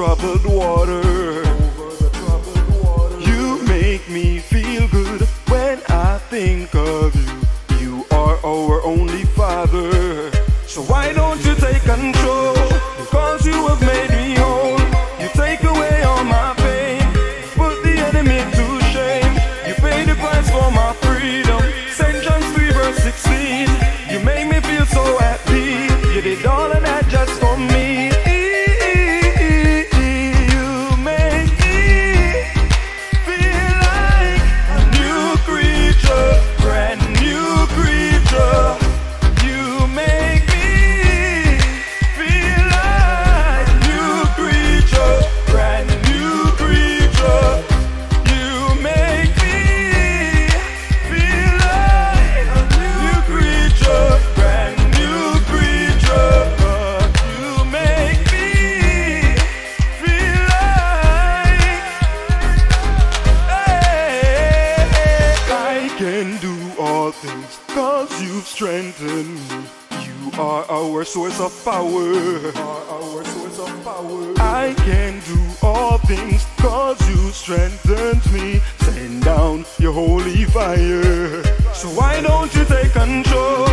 troubled water. You make me feel good when I think of you. You are our only Father. So why don't you take control? Because you have made me whole. You take away all my pain, put the enemy to shame. You pay the price for my freedom. St. John's 3 verse 16. You make me feel so happy. You did all of that just for me. You make me feel like a new creature, brand new creature. You make me feel like a new creature, brand new creature. You make me feel like a new creature, brand new creature. You make me feel like I can do all things, 'cause you've strengthened me. You are our source of power. I can do all things, 'cause you strengthened me. Send down your holy fire. So why don't you take control?